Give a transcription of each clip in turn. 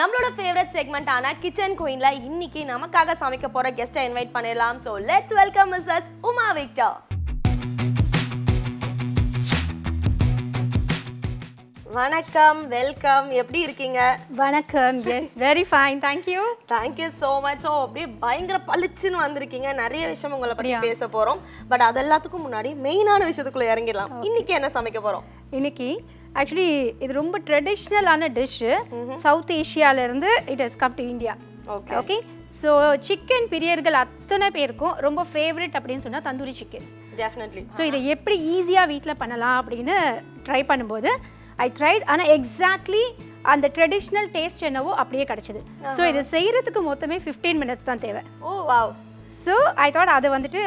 நம்மளோட favourite செக்மெண்டான kitchen குயின்ல இன்னைக்கு நமக்காக சமைக்க போற கெஸ்ட்டை இன்வைட் பண்ணலாம். So let's welcome Mrs Uma Victor. வணக்கம், வெல்கம். எப்படி இருக்கீங்க? வணக்கம். Yes, very fine, thank you. Thank you so much. So அப்படியே பயங்கர பளிச்சுன்னு வந்திருக்கீங்க. நிறைய விஷயம் உங்களை பத்தி பேச போறோம். பட் அதெல்லாத்துக்கும் முன்னாடி மெயினான விஷயத்துக்குள்ள இறங்கிடலாம். இன்னைக்கு என்ன சமைக்க போறோம்? இன்னைக்கு actually இது ரொம்ப ட்ரெடிஷனலான டிஷ். சவுத் ஏஷியால இருந்து it has come to India. Okay okay. So chicken பிரியர்கள் அத்தனை பேருக்கும் ரொம்ப ஃபேவரட் அப்படினு சொன்னா தந்தூரி சிக்கன். டெஃபினெட்லி. சோ இத எப்படி ஈஸியா வீட்ல பண்ணலாம் அப்படினு ட்ரை பண்ணும்போது I tried and exactly and the traditional taste என்னவோ அப்படியே கிடைச்சது. So இது செய்யிறதுக்கு மொத்தமே 15 minutes தான் தேவை. Oh wow. So I thought அது வந்துட்டு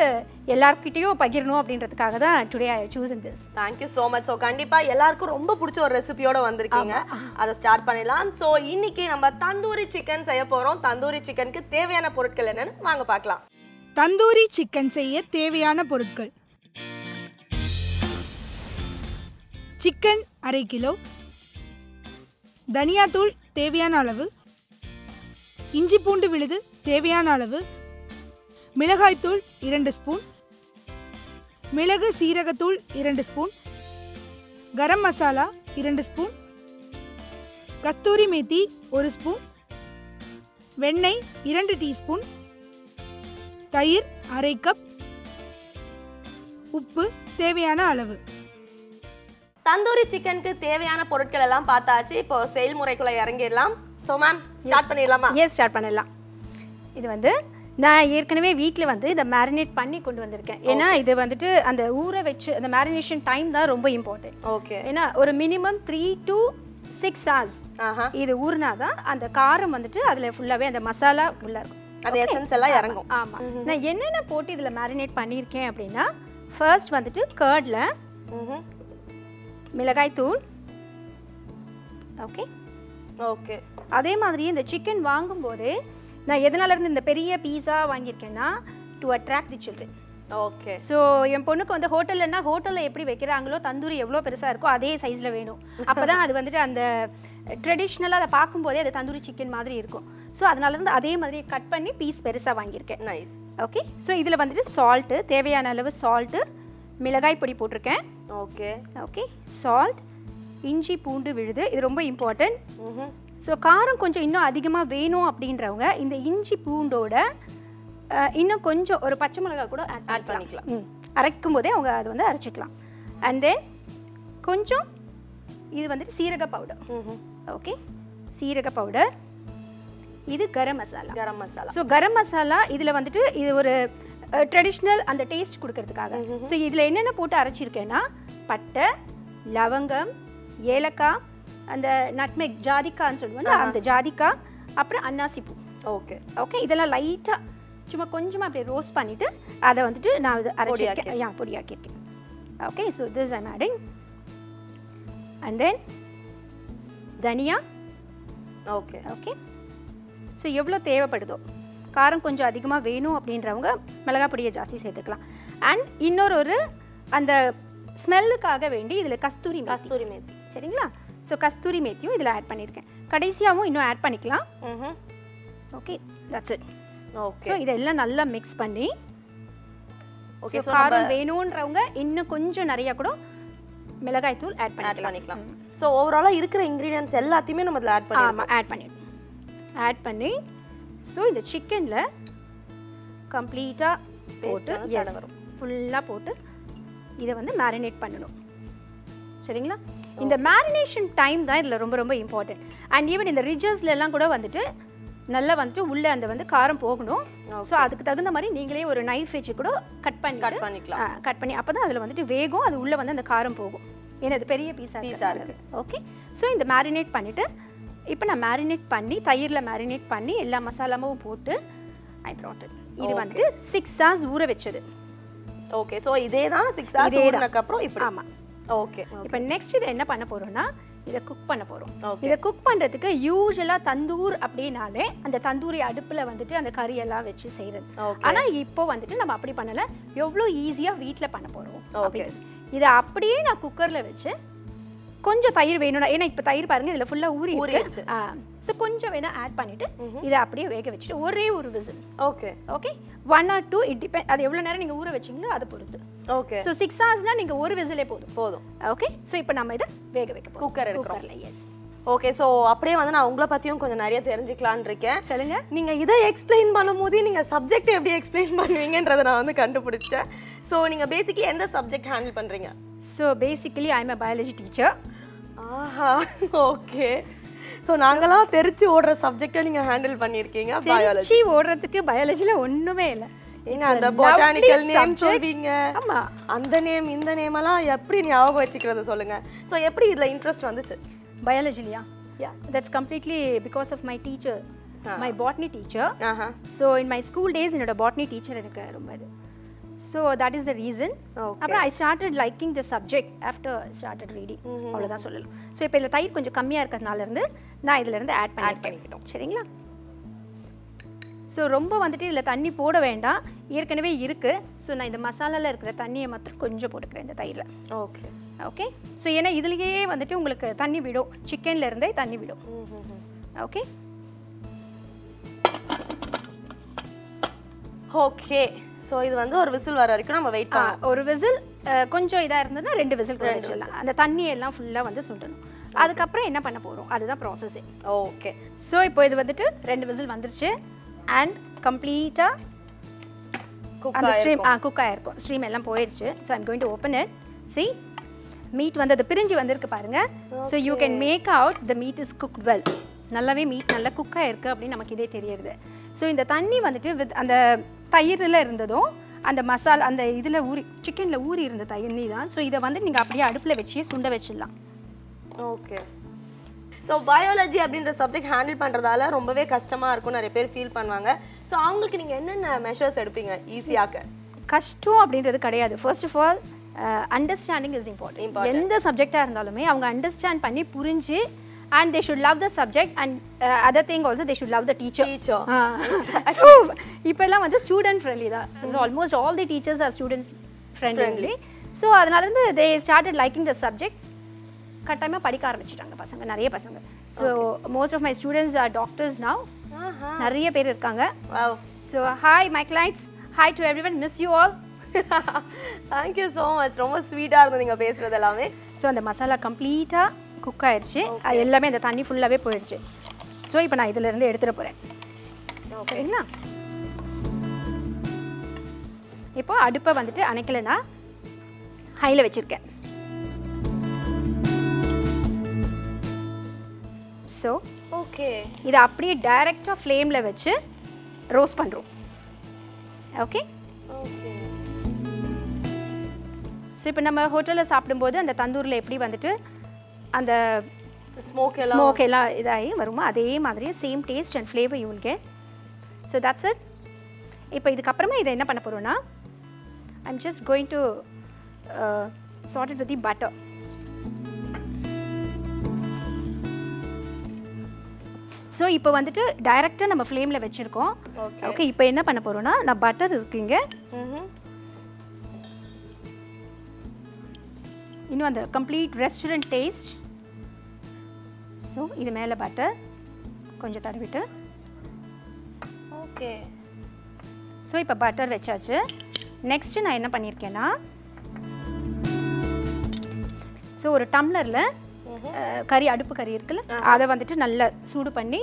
எல்லார்கிட்டயும் பகிரணும் அப்படின்றதுக்காக தான் today I chosen this. Thank you so much. So கண்டிப்பா எல்லாருக்கும் ரொம்ப பிடிச்ச ஒரு ரெசிபியோட வந்திருக்கீங்க. அத ஸ்டார்ட் பண்ணலாம். So இன்னைக்கு நம்ம தந்தூரி சிக்கன் செய்ய போறோம். தந்தூரி சிக்கனுக்கு தேவையான பொருட்கள் என்னன்னு வாங்க பார்க்கலாம். தந்தூரி சிக்கன் செய்ய தேவையான பொருட்கள்: சிக்கன் ½ கிலோ, தனியாத்தூள் தேவையான அளவு, இஞ்சி பூண்டு விழுது தேவையான அளவு, மிளகாய்த்தூள் 2 ஸ்பூன், மிளகு சீரகத்தூள் 2 spoon, garam masala 2 spoon, kasuri methi 1 spoon, வெண்ணெய் 2 டீஸ்பூன், தயிர் ½ கப், உப்பு தேவையான அளவு. தந்தூரி சிக்கனுக்கு தேவையான பொருட்கள் எல்லாம் பார்த்தாச்சு. இப்போ செயல்முறைக்குள்ள இறங்கிடலாம். சோ மேம், ஸ்டார்ட் பண்ணிடலாமா? எஸ், ஸ்டார்ட் பண்ணிடலாம். இது வந்து நான் ஏற்கனவே வீட்டில் வந்து இதை மேரினேட் பண்ணி கொண்டு வந்திருக்கேன். ஏன்னா இது வந்துட்டு அந்த ஊற வச்சு அந்த மேரினேஷன் டைம் தான் ரொம்ப இம்பார்ட்டன்ட். ஓகே. ஏன்னா ஒரு மினிமம் 3 to 6 hours இது ஊறினாதான் அந்த காரம் வந்துட்டு அதில் ஃபுல்லாகவே அந்த மசாலா உள்ள இருக்கும். அந்த எசன்ஸ் எல்லாம் இறங்கும். ஆமாம். நான் என்னென்ன போட்டு இதில் மேரினேட் பண்ணியிருக்கேன் அப்படின்னா, ஃபர்ஸ்ட் வந்துட்டு கர்டில் மிளகாய் தூள். Okay okay. அதே மாதிரி இந்த சிக்கன் வாங்கும்போது நான் எதனால இருந்து இந்த பெரிய பீஸா வாங்கியிருக்கேன்னா, to attract the children. Okay. So என் பொண்ணுக்கு வந்து ஹோட்டல்லன்னா ஹோட்டலில் எப்படி வைக்கிறாங்களோ தந்தூரி எவ்வளோ பெருசாக இருக்கோ அதே சைஸில் வேணும். அப்போ தான் அது வந்துட்டு அந்த ட்ரெடிஷ்னலாக அதை பார்க்கும்போதே அது தந்தூரி சிக்கன் மாதிரி இருக்கும். ஸோ அதனால இருந்து அதே மாதிரி கட் பண்ணி பீஸ் பெருசாக வாங்கியிருக்கேன். நைஸ். ஓகே. ஸோ இதில் வந்துட்டு சால்ட்டு தேவையான அளவு சால்ட்டு, மிளகாய் பொடி போட்டிருக்கேன். Okay okay. சால்ட், இஞ்சி பூண்டு விழுது, இது ரொம்ப இம்பார்ட்டன்ட். ஸோ காரம் கொஞ்சம் இன்னும் அதிகமாக வேணும் அப்படின்றவங்க இந்த இஞ்சி பூண்டோட இன்னும் கொஞ்சம் ஒரு பச்சை மிளகாய் கூட ஆட் பண்ணிக்கலாம். அரைக்கும் போதே அவங்க அதை வந்து அரைச்சிக்கலாம். அண்ட் தென் கொஞ்சம் இது வந்துட்டு சீரக பவுடர். ஓகே, சீரக பவுடர். இது கரம் மசாலா. கரம் மசாலா. ஸோ கரம் மசாலா இதில் வந்துட்டு இது ஒரு ட்ரெடிஷ்னல் அந்த டேஸ்ட் கொடுக்கறதுக்காக. ஸோ இதில் என்னென்ன போட்டு அரைச்சிருக்கேன்னா, பட்டை, லவங்கம், ஏலக்காய், அந்த நட்மெக் ஜாதிக்கான்னு சொல்லுவாங்க அந்த ஜாதிக்காய், அப்புறம் அன்னாசிப்பூ. Okay okay. இதெல்லாம் லைட்டாக சும்மா கொஞ்சமாக அப்படியே ரோஸ்ட் பண்ணிவிட்டு அதை வந்துட்டு நான் இது அரைச்சிருக்கேன், யா பொடியாக்கியிருக்கேன். Okay. So this I'm adding. And then தனியா. Okay okay. ஸோ எவ்வளோ தேவைப்படுதோ, காரம் கொஞ்சம் அதிகமாக வேணும் அப்படின்றவங்க மிளகாய் பொடியை ஜாஸ்தி சேர்த்துக்கலாம். அண்ட் இன்னொரு ஒரு அந்த ஸ்மெல்லுக்காக வேண்டி இதில் கஸ்தூரி மேத்தி. சரிங்களா? ஸோ கஸ்தூரி மேத்தியும் இதில் ஆட் பண்ணியிருக்கேன். கடைசியாகவும் இன்னும் ஆட் பண்ணிக்கலாம். Okay, that's it. Okay. So இதெல்லாம் நல்லா மிக்ஸ் பண்ணி, ஓகே, காரம் வேணுன்றவங்க இன்னும் கொஞ்சம் நிறையா கூட மிளகாய் தூள் ஆட் பண்ணிக்கலாம். ஸோ ஓவராலாக இருக்கிற இன்க்ரீடியன்ட்ஸ் எல்லாத்தையுமே நம்ம இதில் ஆட் பண்ணி ஸோ இந்த சிக்கனில் கம்ப்ளீட்டாக போட்டு வரும் ஃபுல்லாக போட்டு இதை வந்து மேரினேட் பண்ணணும். சரிங்களா? இந்த மேரினேஷன் டைம் தான் இதில் ரொம்ப ரொம்ப இம்பார்ட்டன்ட். அண்ட் ஈவன் இந்த ரிஜர்ஸ்லாம் கூட வந்துட்டு நல்லா வந்துட்டு உள்ளே அந்த வந்து காரம் போகணும். ஸோ அதுக்கு தகுந்த மாதிரி நீங்களே ஒரு நைஃப் வச்சு கூட கட் பண்ணி அப்போ தான் அதில் வந்துட்டு வேகம், அது உள்ளே வந்து அந்த காரம் போகும். ஏன்னா அது பெரிய பீஸாக இருக்குது. ஓகே. ஸோ இந்த மேரினேட் பண்ணிவிட்டு இப்போ நான் மேரினேட் பண்ணி தயிரில் மேரினேட் பண்ணி எல்லா மசாலாவும் போட்டு ஐ ப்ராட் இட். இது வந்து 6 hours ஊற வச்சது. ஓகே. ஸோ இதே தான் 6 hours ஊறினதுக்கப்புறம் இப்போ. ஆமாம். ஓகே. இப்போ நெக்ஸ்ட் இதை என்ன பண்ண போகிறோம்னா, இதை குக் பண்ண போகிறோம். இதை குக் பண்ணுறதுக்கு யூஸ்வலாக தந்தூர் அப்படின்னாலே அந்த தந்தூரி அடுப்பில் வந்துட்டு அந்த கறியெல்லாம் வச்சு செய்கிறது. ஆனால் இப்போ வந்துட்டு நம்ம அப்படி பண்ணலை. எவ்வளோ ஈஸியாக வீட்டில் பண்ண போகிறோம். ஓகே. இதை அப்படியே நான் குக்கரில் வச்சு கொஞ்சம் தயிர் வேணும்னா ஏனா இப்ப தயிர் பாருங்க இதுல ஃபுல்லா ஊறி இருக்கு சோ கொஞ்சம் வேணா ஆட் பண்ணிட்டு இத அப்படியே வேக வச்சிட்டு ஒரே ஒரு whistle okay okay 1 or 2 it depend அது எவ்வளவு நேரம் நீங்க ஊற வெச்சீங்களோ அது பொறுத்து ஓகே சோ 6 ஹவர்ஸ்னா நீங்க ஒரு விசிலே போதும் ஓகே சோ இப்போ நாம இத வேக வைக்க போறோம் குக்கர் எடுக்கறோம் எஸ் ஓகே சோ அப்படியே வந்து நான் உங்கள பத்தியும் கொஞ்சம் நிறைய தெரிஞ்சிக்கலாம்னு இருக்கேன் சொல்லுங்க நீங்க இத எக்ஸ்பிளைன் பண்ணும்போது நீங்க சப்ஜெக்ட் எப்படி எக்ஸ்பிளைன் பண்ணுவீங்கன்றத நான் வந்து கண்டுபிடிச்சேன் சோ நீங்க பேசிக்கலி எந்த சப்ஜெக்ட் ஹேண்டில் பண்றீங்க so basically I am a biology teacher ஆஹா ஓகே சோ நாங்களா தெரிச்சி ஓடுற சப்ஜெக்ட்ட நீங்க ஹேண்டில் பண்ணிருக்கீங்க biology தெரிச்சி ஓடுறதுக்கு biologyல ஒண்ணுமே இல்ல ஏனா அந்த botanical name சொல்வீங்க ஆமா அந்த நேம் இந்த நேம் எல்லாம் எப்படி ஞாபகம் வச்சிக்கிறது சொல்லுங்க சோ எப்படி இதல இன்ட்ரஸ்ட் வந்துச்சு biology yeah that's completely because of my teacher my botany teacher so in my school days என்னோட botany teacher எனக்கு ரொம்ப இது so that is the reason அப்பறம் I started liking the subject after started reading அவ்வளவுதான் சொல்லலாம் so இப்போ இதல தயிர் கொஞ்சம் கம்மியா இருக்கறனால இருந்து நான் இதல இருந்து ஆட் பண்ணிட்டேன் சரிங்களா so ரொம்ப வந்துட்டு இதல தண்ணி போட வேண்டாம் ஏற்கனவே இருக்கு so நான் இந்த மசாலால இருக்கிற தண்ணியை மட்டும் கொஞ்சம் போட்டுக்கிறேன் இந்த தயிர்ல okay ओके सो येना इदलिये வந்துட்டு உங்களுக்கு தண்ணி விடும் சிக்கன்ல இருந்தே தண்ணி விடும் ஓகே ஓகே சோ இது வந்து ஒரு விசில் வர வரைக்கும் நம்ம வெயிட் பண்ணோம் ஒரு விசில் கொஞ்சம் இதா இருந்ததா ரெண்டு விசில் கூட வச்சிரலாம் அந்த தண்ணி எல்லாம் ஃபுல்லா வந்து சுண்டணும் அதுக்கு அப்புறம் என்ன பண்ண போறோம் அதுதான் process ஓகே சோ இப்போ இது வந்துட்டு ரெண்டு விசில் வந்திருச்சு and கம்ப்ளீட்டா குக் ஆயிருக்கும் அந்த ஸ்ட்ரீம் குக் ஆயிருக்கும் ஸ்ட்ரீம் எல்லாம் போயிருச்சு so I'm going to open it see meat வந்து அது பிரிஞ்சி வந்திருக்கு பாருங்க so you can make out the meat is cooked well நல்லாவே மீட் நல்லா குக் ஆயிருக்கு அப்படி நமக்கு இதே தெரியுது so இந்த தண்ணி வந்துட்டு அந்த தயிர்ல இருந்ததோ அந்த மசாலா அந்த இதுல ஊறி சிக்கன்ல ஊறி இருந்த தயிர் நீதான் so இத வந்து நீங்க அப்படியே அடுப்புல வெச்சி சுண்ட வெச்சிடலாம் ஓகே so biology அப்படிங்கற சப்ஜெக்ட் ஹேண்டில் பண்றதால ரொம்பவே கஷ்டமா இருக்கும் நிறைய பேர் ஃபீல் பண்ணுவாங்க so அவங்களுக்கு நீங்க என்னென்ன மெஷர்ஸ் எடுப்பீங்க ஈஸியாக கஷ்டம் அப்படிங்கிறது கிடையாது first of all understanding is important எந்த சப்ஜெக்ட்டா இருந்தாலுமே அவங்க understand பண்ணி புரிஞ்சு and they should love the subject and other thing also they should love the teacher so இப்பெல்லாம் வந்து student friendly தான் so almost all the teachers are students friendly so அதனால இருந்து they started liking the subject கட்டாயமா படிக்க ஆரம்பிச்சிட்டாங்க பசங்க நிறைய பசங்க so most of my students are doctors now நிறைய பேர் இருக்காங்க wow so hi my clients hi to everyone miss you all thank you so much ரொம்ப ஸ்வீட்டா இருந்தீங்க பேசுறது எல்லாமே சோ அந்த மசாலா கம்ப்ளீட்டா குக் ஆயிருச்சு அது எல்லாமே அந்த தண்ணி ஃபுல்லாவே போயிடுச்சு சோ இப்போ நான் இதில இருந்து எடுத்துற போறேன் ஓகேங்களா இப்போ அடுப்பை வந்துட்டு அணைக்கலனா ஹைல வச்சிருக்கேன் சோ ஓகே இது அப்படியே டைரக்ட்டா ஃப்ளேம்ல வச்சு ரோஸ்ட் பண்றோம் ஓகே ஓகே சோ இப்போ நம்ம ஹோட்டல்ல சாப்பிடும்போது அந்த தந்தூர்ல எப்படி வந்துட்டு அந்த ஸ்மோக் எல்லாம் இதாயி வருமா அதே மாதிரி same taste and flavour you will get so that's it இப்போ இதுக்கு அப்புறமா இத என்ன பண்ண போறோம்னா I'm just going to sort it with the butter so இப்போ வந்துட்டு டைரக்ட்டா நம்ம ஃப்ளேம்ல வெச்சிருக்கோம் ஓகே இப்போ என்ன பண்ண போறோம்னா நான் பட்டர் இருக்குங்க இன்னும் அந்த கம்ப்ளீட் ரெஸ்டாரண்ட் டேஸ்ட் சோ இது மேல பட்டர் கொஞ்சம் தடவிட்டு ஓகே சோ இப்போ பட்டர் வெச்சாச்சு நெக்ஸ்ட் நான் என்ன பண்ணிருக்கேனா சோ ஒரு டம்ளர்ல கறி அடுப்பு கறி இருக்குல அத வந்துட்டு நல்லா சூடு பண்ணி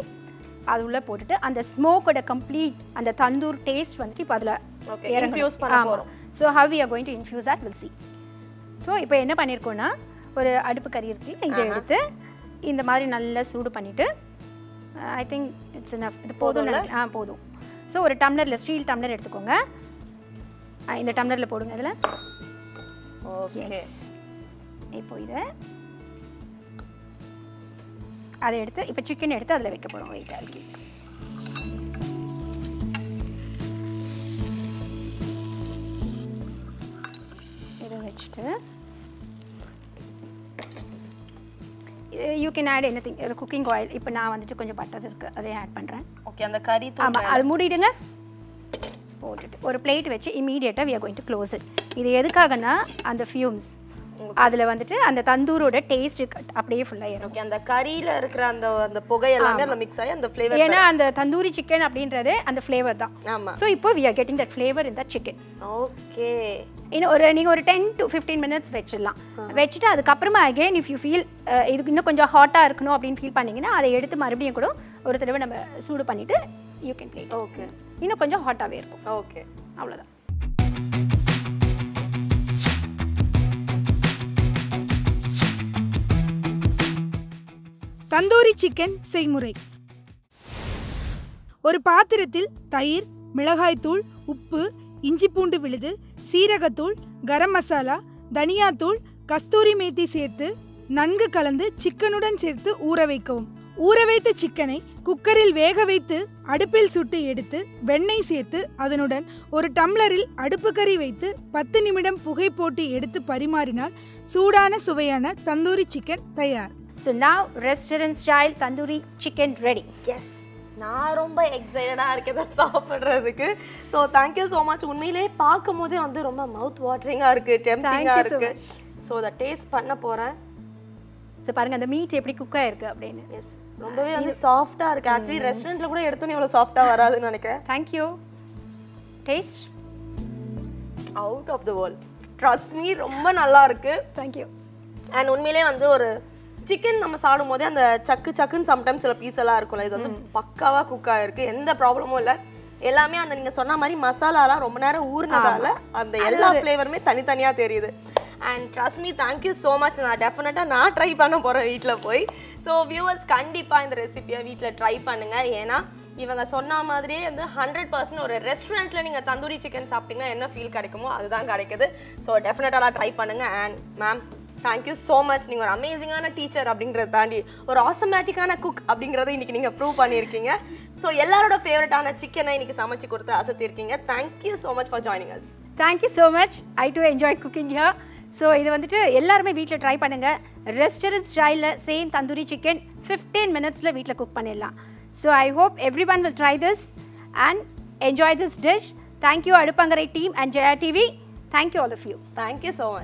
அது உள்ள போட்டுட்டு அந்த ஸ்மோக்கோட கம்ப்ளீட் அந்த தந்தூர் டேஸ்ட் வந்துட்டு இப்போ அதுல ஓகே இன்ஃப்யூஸ் பண்ண போறோம் so how we are going to infuse that we'll see so இப்போ என்ன பண்ணிருக்கோம்னா ஒரு அடுப்பு கறி இருக்கு இத எடுத்து இந்த மாதிரி நல்லா சூடு பண்ணிட்டு ஐ திங்க் இட்ஸ் எனஃப் இது போதும் போதும் சோ ஒரு டம்ளர்ல ஸ்டீல் டம்ளர் எடுத்துக்கோங்க இந்த டம்ளர்ல போடுங்க இதல ஓகே இப்போ இத அத எடுத்து இப்போ சிக்கன் எடுத்து அதல வைக்க போறோம் வெயிட் ஆகி you can add anything cooking oil இப்போ நான் வந்துட்டு கொஞ்சம் பட்டர் இருக்கு அதை ஆட் பண்றேன் ஓகே அந்த கறி தூள் அது மூடிடுங்க போட்டுட்டு ஒரு பிளேட் வெச்சு இமிடியேட்டா we are going to close it இது எதுக்காகனா அந்த fumes அதுல வந்துட்டு அந்த தந்தூரோட டேஸ்ட் அப்படியே ஃபுல்லா ஏறும். ஓகே, அந்த கறியில இருக்கிற அந்த அந்த புகை எல்லாம் அந்த mix ஆயி அந்த flavor ஏனா அந்த தந்தூரி chicken அப்படின்றது அந்த flavor தான். ஆமா, சோ இப்போ we are getting that flavor in that chicken. Okay, இன்னும் ஒரு நீங்க ஒரு 10 to 15 minutes வெச்சிடலாம். வெச்சிட்டு அதுக்கு அப்புறமா again if you feel இது இன்னும் கொஞ்சம் ஹாட்டா இருக்கணும் அப்படினு ஃபீல் பண்ணீங்கனா அதை எடுத்து மறுபடியும் கூட ஒரு தடவை நம்ம சூடு பண்ணிட்டு you can plate. ஓகே, இன்னும் கொஞ்சம் ஹாட்டாவே இருக்கும். ஓகே, அவ்வளவுதான். தந்தூரி சிக்கன் செய்முறை. ஒரு பாத்திரத்தில் தயிர், மிளகாய்த்தூள், உப்பு, இஞ்சி பூண்டு விழுது, சீரகத்தூள், கரம் மசாலா, தனியாத்தூள், கஸ்தூரி மேத்தி சேர்த்து நன்கு கலந்து சிக்கனுடன் சேர்த்து ஊற வைக்கவும். ஊற வைத்த சிக்கனை குக்கரில் வேக வைத்து அடுப்பில் சுட்டு எடுத்து வெண்ணெய் சேர்த்து அதனுடன் ஒரு டம்ளரில் அடுப்புக்கறி வைத்து 10 நிமிடம் புகை போட்டு எடுத்து பரிமாறினால் சூடான சுவையான தந்தூரி சிக்கன் தயார். So now restaurant style tandoori chicken ready. Yes, நான் ரொம்ப எக்ஸைட்டடா இருக்கேன் சாப்பிடுறதுக்கு. So thank you so much. உண்மையிலே பாக்கும்போதே வந்து ரொம்ப மவுத் வாட்டரிங்கா இருக்கு, டெம்ப்டிங்கா இருக்கு. So the taste பண்ண போறேன். So பாருங்க அந்த மீட் எப்படி குக் ஆயிருக்கு அப்படினு. Yes, ரொம்பவே வந்து சாஃப்ட்டா இருக்கு. एक्चुअली ரெஸ்டாரன்ட்ல கூட எடுத்தோனே இவ்வளவு சாஃப்ட்டா வராதுன்னு நினைக்கிறேன். Thank you. Taste out of the world. Trust me, ரொம்ப நல்லா இருக்கு. Thank you. And உண்மையிலே வந்து ஒரு சிக்கன் நம்ம சாப்பிடும்போது அந்த சக்கு சக்குன்னு சம்டைம்ஸ் சில பீஸ் எல்லாம் இருக்கும்ல, இது வந்து பக்காவாக குக் ஆகிருக்கு. எந்த ப்ராப்ளமும் இல்லை. எல்லாமே அந்த நீங்கள் சொன்ன மாதிரி மசாலாலாம் ரொம்ப நேரம் ஊறினதால அந்த எல்லா ஃப்ளேவருமே தனித்தனியாக தெரியுது. And trust me, thank you so much. நான் டெஃபினட்டாக நான் ட்ரை பண்ண போகிறேன் வீட்டில் போய். ஸோ வியூவர்ஸ் கண்டிப்பாக இந்த ரெசிபியை வீட்டில் ட்ரை பண்ணுங்கள். ஏன்னா இவங்க சொன்ன மாதிரியே வந்து 100% ஒரு ரெஸ்டாரண்ட்டில் நீங்கள் தந்தூரி சிக்கன் சாப்பிட்டிங்கன்னா என்ன ஃபீல் கிடைக்குமோ அதுதான் கிடைக்குது. ஸோ டெஃபினட்டாலாம் ட்ரை பண்ணுங்கள். And ma'am thank you so much. நீங்க ஒரு அமேசிங்கான டீச்சர் அப்படிங்கறத தாண்டி ஒரு ஆட்டோமேட்டிக்கான குக் அப்படிங்கறத இன்னைக்கு நீங்க ப்ரூவ் பண்ணிருக்கீங்க. சோ எல்லாரோட ஃபேவரட்டான சிக்கனை இன்னைக்கு சமைச்சு கொடுத்து அசத்தி இருக்கீங்க. Thank you so much for joining us. Thank you so much. I too enjoyed cooking here. So இது வந்துட்டு எல்லாரும் வீட்ல ட்ரை பண்ணுங்க. ரெஸ்டாரன்ட் ஸ்டைல்ல சேம் தந்தூரி சிக்கன் 15 minutesல வீட்ல குக் பண்ணிடலாம். So I hope everyone will try this and enjoy this dish. Thank you Adupangarai team and Jaya TV. Thank you all of you. Thank you so much.